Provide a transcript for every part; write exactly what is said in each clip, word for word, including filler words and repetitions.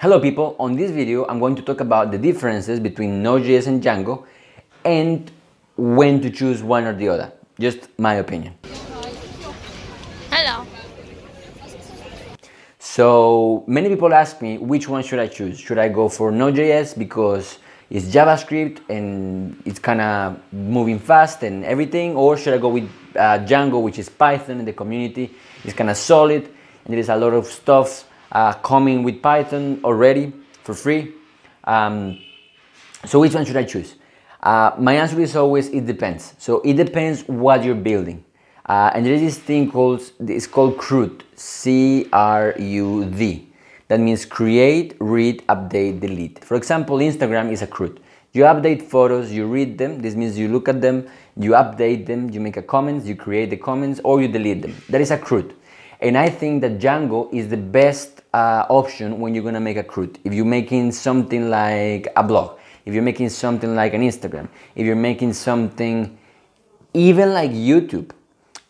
Hello people, on this video I'm going to talk about the differences between Node.js and Django and when to choose one or the other. Just my opinion. Hello. So many people ask me which one should I choose. Should I go for Node.js because it's JavaScript and it's kind of moving fast and everything, or should I go with uh, Django, which is Python and the community is kind of solid and there is a lot of stuff Uh, coming with Python already for free. Um, so which one should I choose? Uh, my answer is always, it depends. So it depends what you're building. Uh, and there is this thing called, it's called CRUD, C R U D. That means create, read, update, delete. For example, Instagram is a CRUD. You update photos, you read them. This means you look at them, you update them, you make a comment, you create the comments, or you delete them. That is a CRUD. And I think that Django is the best uh, option when you're gonna make a CRUD. If you're making something like a blog, if you're making something like an Instagram, if you're making something even like YouTube,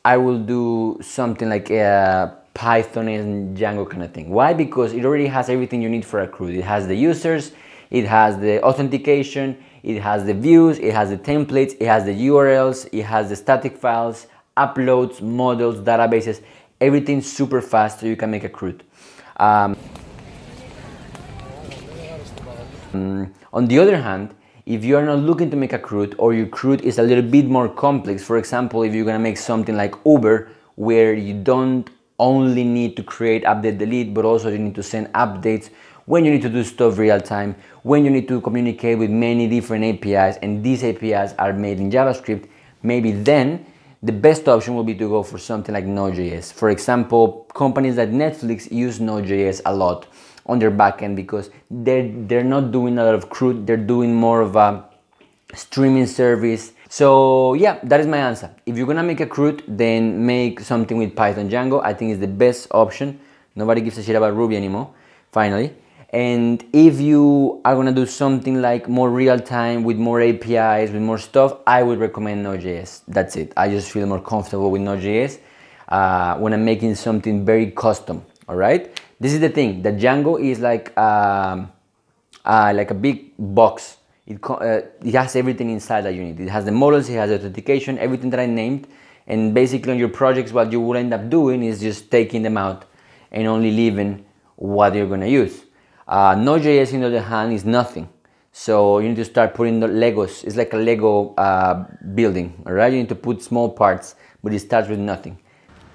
I will do something like a Python and Django kind of thing. Why? Because it already has everything you need for a CRUD. It has the users, it has the authentication, it has the views, it has the templates, it has the U R Ls, it has the static files, uploads, models, databases. Everything super fast, so you can make a CRUD. Um, on the other hand, if you are not looking to make a CRUD, or your CRUD is a little bit more complex, for example, if you're gonna make something like Uber, where you don't only need to create, update, delete, but also you need to send updates, when you need to do stuff real time, when you need to communicate with many different A P Is, and these A P Is are made in JavaScript, maybe then the best option will be to go for something like Node.js. For example, companies like Netflix use Node.js a lot on their backend because they're, they're not doing a lot of CRUD, they're doing more of a streaming service. So yeah, that is my answer. If you're gonna make a CRUD, then make something with Python Django. I think it's the best option. Nobody gives a shit about Ruby anymore, finally. And if you are gonna do something like more real time with more A P Is, with more stuff, I would recommend Node.js. That's it. I just feel more comfortable with Node.js uh, when I'm making something very custom. All right. This is the thing. The Django is like um, uh, like a big box. It co uh, it has everything inside that you need. It has the models. It has authentication. Everything that I named. And basically on your projects, what you will end up doing is just taking them out and only leaving what you're gonna use. Uh, Node.js, on the other hand, is nothing. So you need to start putting the Legos. It's like a Lego uh, building, all right? You need to put small parts, but it starts with nothing.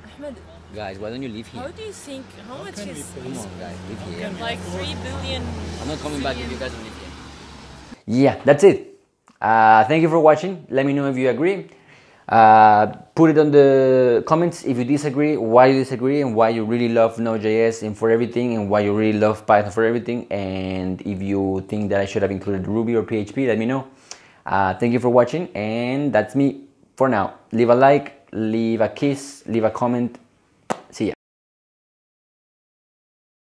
Ahmed, guys, why don't you leave here? How do you think, how, how much is... Come on, guys, leave here. Like three billion... I'm not coming back if you guys don't leave here. Yeah, that's it. Uh, thank you for watching. Let me know if you agree. Uh, put it on the comments if you disagree, why you disagree, and why you really love Node.js and for everything, and why you really love Python for everything. And if you think that I should have included Ruby or P H P, let me know. Uh, thank you for watching, and that's me for now. Leave a like, leave a kiss, leave a comment. See ya.